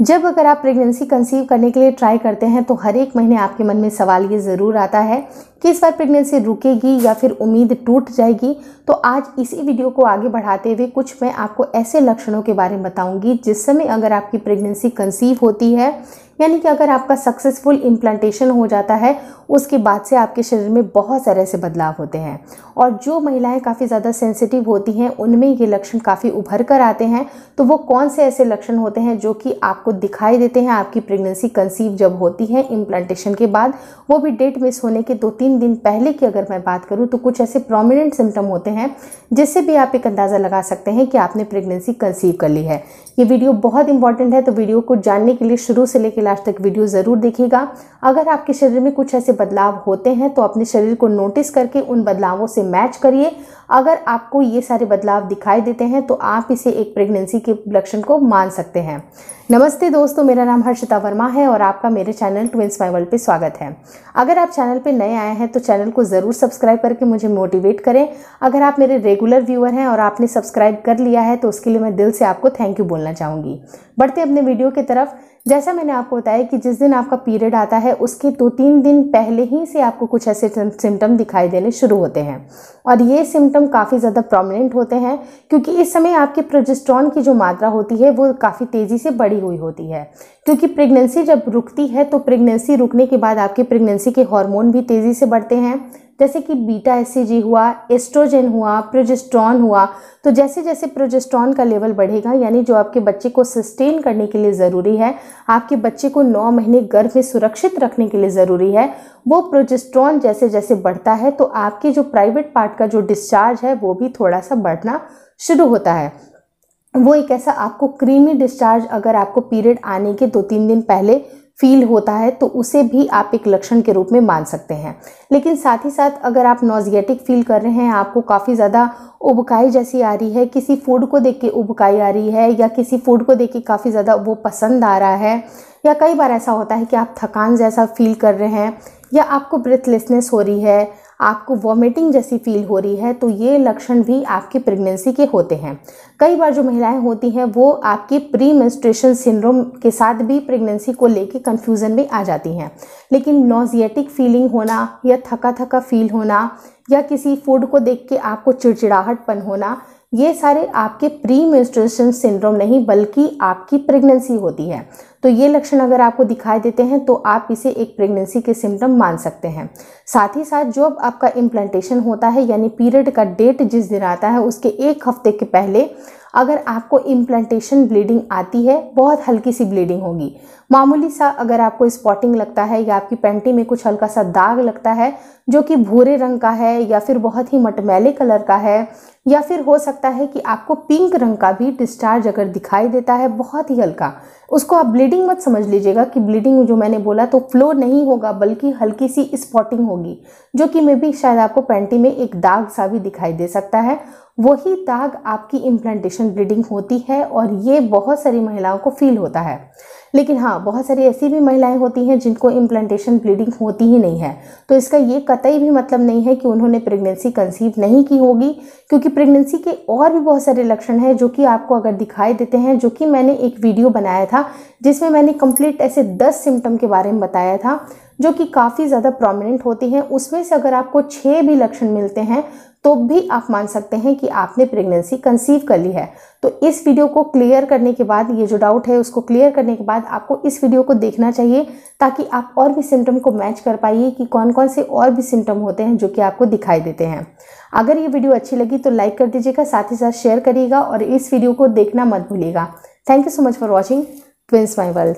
जब अगर आप प्रेगनेंसी कंसीव करने के लिए ट्राई करते हैं तो हर एक महीने आपके मन में सवाल ये ज़रूर आता है कि इस बार प्रेगनेंसी रुकेगी या फिर उम्मीद टूट जाएगी। तो आज इसी वीडियो को आगे बढ़ाते हुए कुछ मैं आपको ऐसे लक्षणों के बारे में बताऊंगी जिस समय अगर आपकी प्रेगनेंसी कंसीव होती है, यानी कि अगर आपका सक्सेसफुल इम्प्लांटेशन हो जाता है, उसके बाद से आपके शरीर में बहुत सारे ऐसे बदलाव होते हैं। और जो महिलाएं काफ़ी ज़्यादा सेंसिटिव होती हैं उनमें ये लक्षण काफ़ी उभर कर आते हैं। तो वो कौन से ऐसे लक्षण होते हैं जो कि आपको दिखाई देते हैं आपकी प्रेगनेंसी कंसीव जब होती है इम्प्लांटेशन के बाद, वो भी डेट मिस होने के 2-3 दिन पहले की अगर मैं बात करूँ तो कुछ ऐसे प्रोमिनेंट सिम्टम होते हैं जिससे भी आप एक अंदाज़ा लगा सकते हैं कि आपने प्रेगनेंसी कंसीव कर ली है। ये वीडियो बहुत इंपॉर्टेंट है, तो वीडियो को जानने के लिए शुरू से लेकर लास्ट तक वीडियो ज़रूर देखिएगा। अगर आपके शरीर में कुछ ऐसे बदलाव होते हैं तो अपने शरीर को नोटिस करके उन बदलावों से मैच करिए। अगर आपको ये सारे बदलाव दिखाई देते हैं तो आप इसे एक प्रेगनेंसी के लक्षण को मान सकते हैं। नमस्ते दोस्तों, मेरा नाम हर्षिता वर्मा है और आपका मेरे चैनल ट्विंस माय वर्ल्ड पे स्वागत है। अगर आप चैनल पे नए आए हैं तो चैनल को ज़रूर सब्सक्राइब करके मुझे मोटिवेट करें। अगर आप मेरे रेगुलर व्यूअर हैं और आपने सब्सक्राइब कर लिया है तो उसके लिए मैं दिल से आपको थैंक यू बोलना चाहूँगी। बढ़ते अपने वीडियो की तरफ, जैसा मैंने आपको बताया कि जिस दिन आपका पीरियड आता है उसके 2-3 दिन पहले ही से आपको कुछ ऐसे सिम्टम दिखाई देने शुरू होते हैं और ये सिम्टम काफ़ी ज़्यादा प्रोमिनेंट होते हैं क्योंकि इस समय आपके प्रोजेस्ट्रॉन की जो मात्रा होती है वो काफ़ी तेज़ी से बढ़ी हुई होती है। क्योंकि प्रेगनेंसी जब रुकती है तो प्रेगनेंसी रुकने के बाद आपके प्रेगनेंसी के हार्मोन भी तेज़ी से बढ़ते हैं, जैसे कि बीटा एससीजी हुआ, एस्ट्रोजन हुआ, प्रोजेस्ट्रॉन हुआ। तो जैसे जैसे प्रोजेस्ट्रॉन का लेवल बढ़ेगा, यानी जो आपके बच्चे को सस्टेन करने के लिए ज़रूरी है, आपके बच्चे को 9 महीने गर्भ में सुरक्षित रखने के लिए ज़रूरी है, वो प्रोजेस्ट्रॉन जैसे जैसे बढ़ता है तो आपके जो प्राइवेट पार्ट का जो डिस्चार्ज है वो भी थोड़ा सा बढ़ना शुरू होता है। वो एक ऐसा आपको क्रीमी डिस्चार्ज अगर आपको पीरियड आने के 2-3 दिन पहले फील होता है तो उसे भी आप एक लक्षण के रूप में मान सकते हैं। लेकिन साथ ही साथ अगर आप नॉजिएटिक फील कर रहे हैं, आपको काफ़ी ज़्यादा उबकाई जैसी आ रही है, किसी फूड को देख के उबकाई आ रही है या किसी फूड को देख के काफ़ी ज़्यादा वो पसंद आ रहा है, या कई बार ऐसा होता है कि आप थकान जैसा फील कर रहे हैं या आपको ब्रेथलेसनेस हो रही है, आपको वॉमिटिंग जैसी फील हो रही है, तो ये लक्षण भी आपकी प्रेगनेंसी के होते हैं। कई बार जो महिलाएं होती हैं वो आपके प्री मेंस्ट्रुएशन सिंड्रोम के साथ भी प्रेगनेंसी को लेके कंफ्यूजन में आ जाती हैं। लेकिन नॉजिएटिक फीलिंग होना या थका फील होना या किसी फूड को देख के आपको चिड़चिड़ाहटपन होना, ये सारे आपके प्री मेंस्ट्रुएशन सिंड्रोम नहीं बल्कि आपकी प्रेगनेंसी होती है। तो ये लक्षण अगर आपको दिखाई देते हैं तो आप इसे एक प्रेगनेंसी के सिम्टम मान सकते हैं। साथ ही साथ जब आपका इम्प्लांटेशन होता है, यानी पीरियड का डेट जिस दिन आता है उसके 1 हफ्ते के पहले अगर आपको इम्प्लांटेशन ब्लीडिंग आती है, बहुत हल्की सी ब्लीडिंग होगी, मामूली सा अगर आपको स्पॉटिंग लगता है या आपकी पैंटी में कुछ हल्का सा दाग लगता है जो कि भूरे रंग का है या फिर बहुत ही मटमैले कलर का है, या फिर हो सकता है कि आपको पिंक रंग का भी डिस्चार्ज अगर दिखाई देता है बहुत ही हल्का, उसको आप ब्लीडिंग मत समझ लीजिएगा कि ब्लीडिंग जो मैंने बोला तो फ्लो नहीं होगा बल्कि हल्की सी स्पॉटिंग होगी जो कि मे बी शायद आपको पैंटी में एक दाग सा भी दिखाई दे सकता है। वही दाग आपकी इम्प्लांटेशन ब्लीडिंग होती है और ये बहुत सारी महिलाओं को फील होता है। लेकिन हाँ, बहुत सारी ऐसी भी महिलाएं होती हैं जिनको इम्प्लांटेशन ब्लीडिंग होती ही नहीं है, तो इसका ये कतई भी मतलब नहीं है कि उन्होंने प्रेगनेंसी कंसीव नहीं की होगी, क्योंकि प्रेगनेंसी के और भी बहुत सारे लक्षण हैं जो कि आपको अगर दिखाई देते हैं, जो कि मैंने एक वीडियो बनाया था जिसमें मैंने कंप्लीट ऐसे 10 सिम्टम के बारे में बताया था जो कि काफ़ी ज़्यादा प्रोमिनेंट होती हैं। उसमें से अगर आपको 6 भी लक्षण मिलते हैं तो भी आप मान सकते हैं कि आपने प्रेगनेंसी कंसीव कर ली है। तो इस वीडियो को क्लियर करने के बाद, ये जो डाउट है उसको क्लियर करने के बाद आपको इस वीडियो को देखना चाहिए ताकि आप और भी सिम्टम को मैच कर पाइए कि कौन कौन से और भी सिम्टम होते हैं जो कि आपको दिखाई देते हैं। अगर ये वीडियो अच्छी लगी तो लाइक कर दीजिएगा, साथ ही साथ शेयर करिएगा और इस वीडियो को देखना मत भूलिएगा। Thank you so much for watching twins my world.